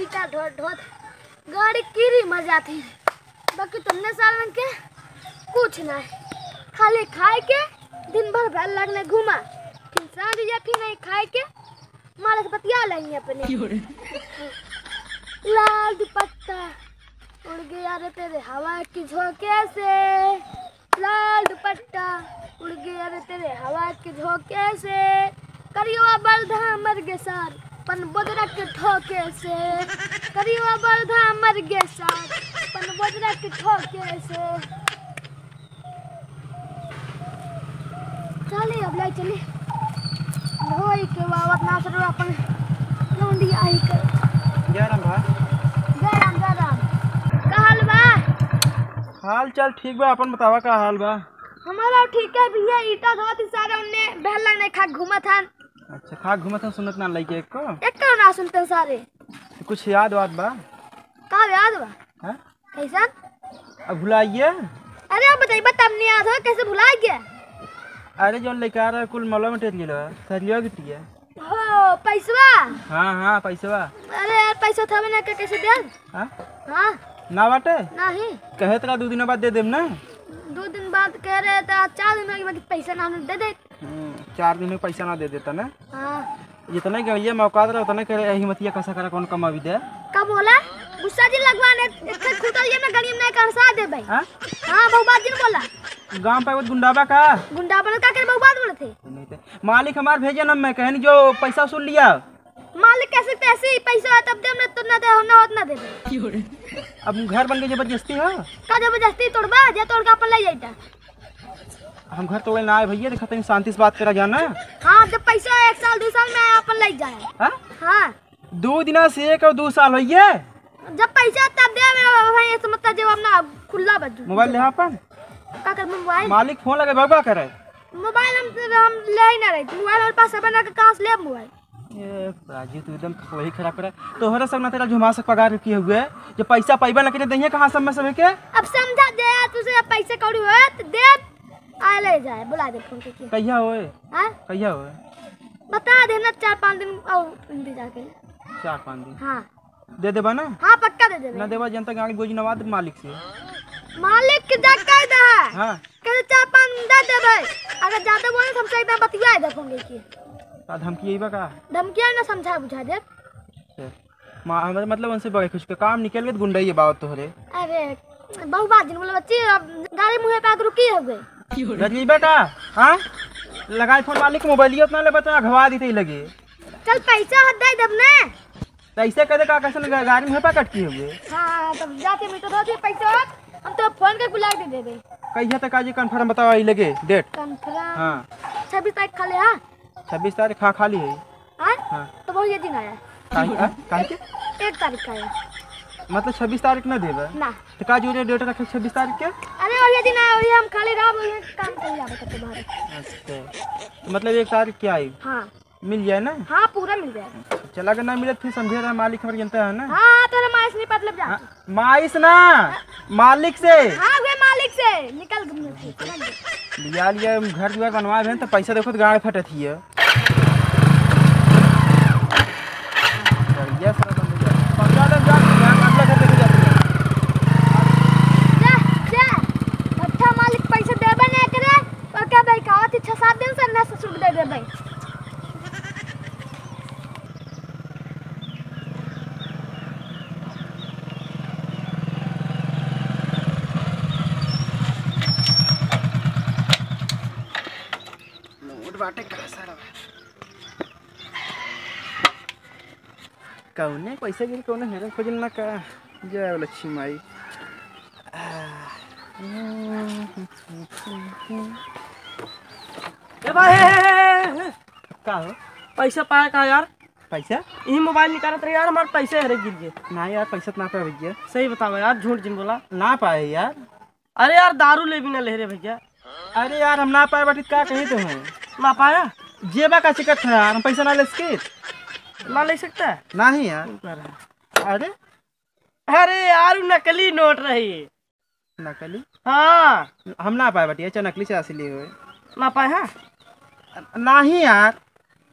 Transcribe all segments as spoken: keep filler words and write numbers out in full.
गाड़ी का ढोत ढोत गाड़ी कीरी मर जाती है। बाकी तुमने साल में के कुछ ना है, खाली खाए के दिन भर भर लगने घूमा, फिर सारी या फिर नहीं खाए के मालक बतिया लेंगे अपने। लाल दुपट्टा उड़ गया रे तेरे हवा की झोंके से, लाल दुपट्टा उड़ गया रे तेरे हवा की झोंके से, करियो बलधा मर गए सार पन बोदरा के ठोके से, करियो बलधा मर गए सार पन बोदरा के ठोके से। चले अब लाइक चले होई के वावत ना सरो अपन लौंडी आई कर जयराम भाई हाल चाल ठीक बा। अपन बतावा का हाल बा? हमारा ठीक है भैया। ईटा धोती सारा उन्ने बहल लगने खा घुमा था। अच्छा खा घुमा था सुनत ना लई के एक को एक को ना सुनते सारे। कुछ याद बात बा? का याद बा? हां कैसा अब भुलाइए। अरे आप बताइए बताब नहीं याद हो कैसे भुला गया? अरे जोन लेके आ रहा कुल मौला में टेट गेलो सरिया गिटिया हो पैसा। हां हां पैसा। अरे यार पैसा था ना कैसे दे? हां हां ना बाटे नहीं कहे तरा दो दिन बाद दे देम ना। दो दिन बाद कह रहे त चार दिन के बाद पैसा ना दे दे। चार दिन में पैसा ना दे देता ना। हां जितना के ये मौका दे उतना के हिम्मतिया कैसा करा कौन कमा भी दे। का बोला गुस्सा जी लगवाने इतने खुटा ये में गली में ना करसा दे भाई। हां हां बहुबात जी बोला गांव पे गुंडाबा का गुंडाबा का के बहुबात बोले थे। मालिक हमार भेजे ना मैं कहनी जो पैसा सुन लिया। मालिक कैसे पैसे पैसा तब दे हमने तो ना दे होना होत ना दे। अब घर बन के जबरदस्ती हो का जबरदस्ती तोड़बा जे तोड़ के अपन ले जाईटा। हम घर तोड़े ना आए भैया देखत नहीं शांति से बात करा जाना। हां जब पैसा एक साल दो साल में अपन ले जाए। हां हां दो दिना से एक और दो साल होइए जब पैसा तब दे मेरा भाई ऐसे मत जब हम ना खुला बजू। मोबाइल ले अपन का कर मोबाइल मालिक फोन लगे बबा करे मोबाइल हम हम ले ना रही मोबाइल और पास बना के कास ले मोबाइल। ये राजू तू एकदम वही खराब कर तोहरा सब ना तेरा झुमा से पगार किए हुए जब पैसा पैबा ना करे दहिए कहां सब में समय के। अब समझा दे तुझे पैसे कौड़ी होत दे आ ले जाए बुला दे फोन के कहिया होए। हां कहिया होए बता दे ना चार पांच दिन और इंतजार कर चार पांच दिन। हां दे देबा ना? हां पक्का दे देबे ना देबा जनता गाड़ी गोजी नवाद मालिक से मालिक के जा कह दे। हां कह चार पांच दिन दे देबे अगर ज्यादा बोले हमसे एकदम बतिया दे फोन के धमकी का धमकिया ना समझा बुझा दे मतलब उनसे कुछ का काम निकल गए गुंडा ये बात तोहरे। अरे बहु बात दिन बोला बच्ची अब गाड़ी मुहे पे आके रुकी हो गए रजनी बेटा। हां लगाई फोन मालिक मोबाइल उतना ले बता घवा दी थे लगे चल पैसा हद दे दब ना पैसे कदे का कैसे गाड़ी मुहे पे कटकी हो गए। हां तब जाते में तो दो पैसा हम तो फोन के बुला के दे दे कहिया तक आज कंफर्म बताओ आई लगे डेट कंफर्म। हां छब्बीस तारीख खाली। हां छब्बीस तारीख खा खाली है। हां तो वो ये दिन आया काहे के एक तारीख का है मतलब छब्बीस तारीख ना देबे ना त का जोरे डेट रखे छब्बीस तारीख के। अरे और ये दिन आया और हम खाली राब काम कर जाबे त तुम्हारे। अच्छा तो मतलब एक तारीख क्या आई? हां मिल जाए ना? हां पूरा मिल जाए चला के ना मिले फिर समझे रहा मालिक हमारे जनता है ना। हां तोरा माइस नहीं मतलब जा माइस ना मालिक से। हां वे मालिक से निकल घूमने लिया लिया घर द्वार बनवाए हैं तो पैसा देखो तो गाड़ी फटत ही है ये सारा बंद हो जाए पंद्रह दिन जा अगला घर पे जाते हैं जा जा अच्छा मालिक पैसा देबे ना करे और क्या भाई का छह सात दिन से ना ससुर दे दे भाई। कौने पैसा गिर कौने हेरा खोजल ना का जय लक्ष्मी माई। ए भाई का हो पैसा पाया का यार? पैसा ई मोबाइल निकालत रे यार हमार पैसे हेरे गिर गए ना यार पैसा ना पाए भैया सही बताओ यार झूठ जिन बोला ना पाए यार। अरे यार दारू ले भी ना ले रे भैया। अरे यार हम ना पाए बट का कही तो है ना पाया जेबा का चिकट था यार हम पैसा ना ले सकते ना ले सकता है नहीं यार। अरे अरे यार नकली नोट रही नकली। हाँ हम ना पाए बटिया अच्छा नकली चासी लिए हुए ना पाए। हाँ नहीं यार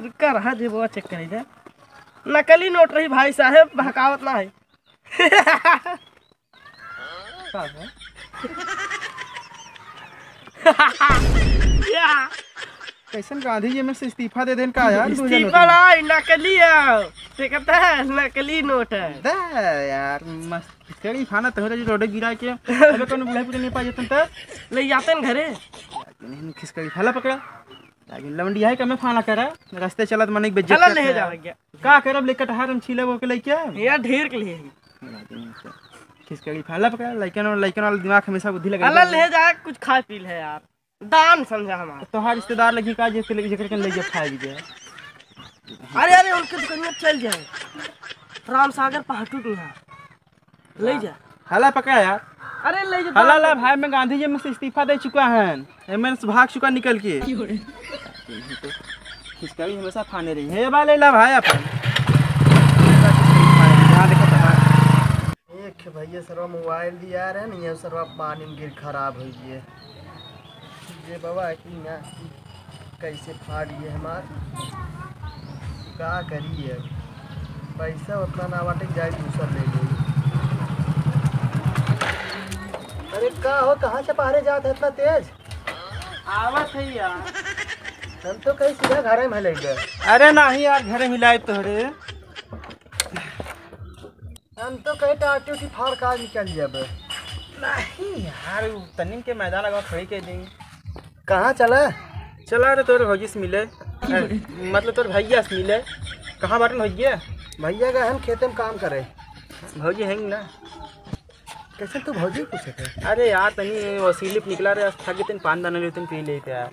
रुका रहा जेबा चेक करी दे नकली नोट रही भाई साहब, भकावत ना है। कैसन गांधी जी में से इस्तीफा दे देन का यार, इस्तीफा ना नकली है, से कहता है नकली नोट है दा यार। मस्त तेरी खाना तोरे जो रोड गिरा के अबे कोन बुलाई पूछ नहीं पा जतन त ले जातन घरे नहीं खिसकड़ी खाला पकड़ा लागिन लवंडी है का मैं खाना करा रास्ते चलत मने बेज्जत चला ले जा का करब लेकर हारम छिले वो के लेके यार ढेर के लिए खिसकड़ी खाला पकड़ा लेकिन लेकिन वाला दिमाग हमेशा बुद्धि लगा अल्लाह ले जा कुछ खा पी ले यार दान समझा हमारा तो हर रिश्तेदार लगी का जैसे लगी जकर के ले जा खा भी जाए। अरे अरे उनके दुकान में चल जाए राम सागर पहाटू दूहा ले जा हला पका यार। अरे ले जा हला ला भाई मैं गांधी जी में से इस्तीफा दे चुका हन, मैं भाग चुका निकल के किसका भी हमेशा खाने रही है बा ले ला भाई अपन यहां देखो भाई एक भैया सरवा मोबाइल दिया रे नहीं सरवा पानी में गिर खराब हो गए ये बाबा की ना कैसे फाड़ ये हमार का करिए पैसा उतना ना बाटे जाए दूसर ले ले। अरे का हो कहाँ से बाहर जाते इतना तेज आवत है यार, हम तो कहीं सीधा घरे में ले गए। अरे नहीं यार घरे मिलाए तोरे हम तो कहीं टाटी उसी फाड़ का निकल जाब। नहीं यार तनिम के मैदान लगा खड़ी के देंगे कहाँ चला चला रे तोरे भौजी से मिले मतलब तोरे भैया से मिले कहाँ बाटन भैया भैया का हम खेत में काम करे भौजी हैं ना कैसे तू भौजी पूछे थे। अरे यार तनी वसीले निकला रे था कि तीन पान दाना ले तुम पी लेते यार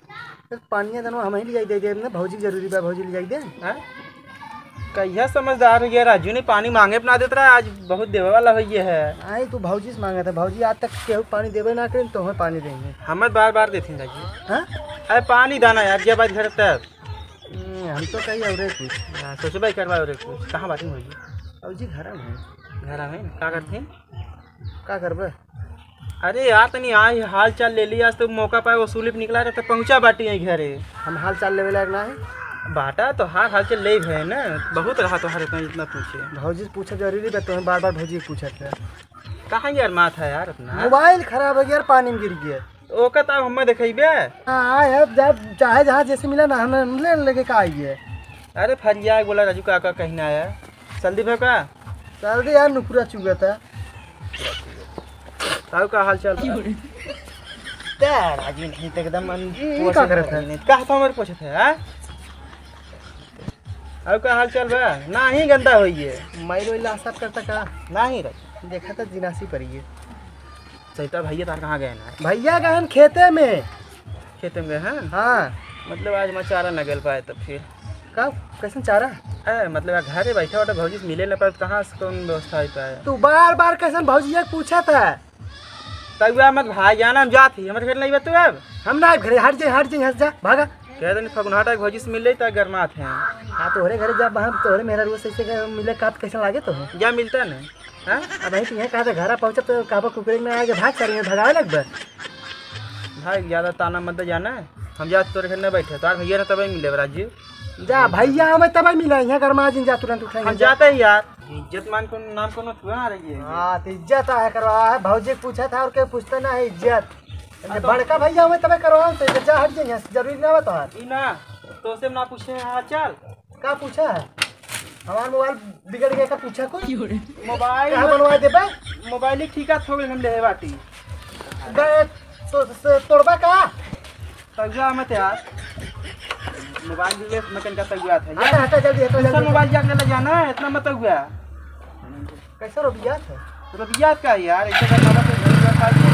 तो पानिया दाना हम ही ले जाई दे ना भौजी जरूरी बा भौजी ले जाई दे हैं कहिया समझदार हो गया। राजू ने पानी मांगे बना देत रहा आज बहुत देवे वाला भैया है आई तू भौजी से मांगा था भौजी आज तक केहू पानी देवे ना करें तो हमें पानी देंगे हम बार बार देते राजू हाँ अरे पानी दाना यार जब आज घर तक हम तो कहीं और कुछ सोचो भाई करवाए और कुछ कहाँ बात भौजी भौजी घर में घर में का करते का करब। अरे यार तनी आई हाल चाल ले लिया आज तो मौका पाए वसूली पर निकला रहे तो पहुँचा बाटी यहीं घरे हम हाल चाल लेवे लायक ना है बाटा तो हार हाल चल ले है ना बहुत रहा तो हार इतना पूछे भौजी से पूछा जरूरी है तो बार बार भौजी पूछा था कहाँ यार माथा यार अपना मोबाइल खराब हो गया पानी में गिर गया ओका तब हम देखेबे जब चाहे जहाँ जैसे मिला ना हम ले लेके का आइए। अरे फरिया बोला राजू काका कहना आया सर्दी भाई का सर्दी यार नुपुरा चुका था का हाल चाल राजू नहीं एकदम हमारे पूछा था और का हाल चल बा ना ही गंदा होइए मैल वैल साफ करता का ना ही रह देखा था जिनासी परिए सहिता भैया तार कहाँ गए ना भैया गहन खेते में खेते में गए हैं हाँ मतलब आज मैं चारा न गल पाए तब फिर का कैसे चारा ए, मतलब घर बैठा उठा भौजी से मिले न पाए कहाँ से कौन व्यवस्था हो पाए तू बार बार कैसे भौजी पूछा था तब मत भाई जाना हम जाती हमारे घर नहीं बतू अब हम ना घर हट जाए हट जाए हट जा भागा कह दिन फगुनाटा भौजी से मिले तो गरमा थे हाँ तोहरे घरे जब हम तोहरे मेरा रोज ऐसे मिले का कैसा लागे तो है या मिलता ना हाँ अब यहीं यहाँ कहा था घर पहुँचा तो काबा कुकरे में आगे भाग चल रही है भगाए लग बस भाई ज़्यादा ताना मत जाना है हम जा तोरे घर में बैठे तो यार भैया ना तभी मिले राजीव जा भैया हमें तभी मिला यहाँ गरमा जिन जा तुरंत उठाएंगे हम जाते हैं यार इज्जत मान को नाम को ना रही है हाँ तो इज्जत आया करवा है भौजी पूछा था और क्या पूछता ना है इज्जत बड़का भैया हमें तभी करवा जा हट जाइए जरूरी ना बता ना तो से ना पूछे हाल चाल का पूछा है हमारा मोबाइल बिगड़ गया का पूछा कोई मोबाइल बनवा दे मोबाइल ही ठीक है थोड़ी हम ले बाटी तो तोड़बा का तगुआ मत यार मोबाइल भी मैं कन का तगुआ था यार हटा जल्दी हटा जल्दी मोबाइल जाके ले जाना है इतना मत तगुआ कैसा रुपया था रुपया का यार ऐसे करना मत